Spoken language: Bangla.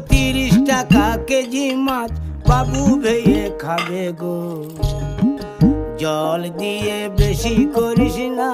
30 টাকা কেজি মাছ বাবু ভেয়ে খাবে গো, জল দিয়ে বেশি করিস না।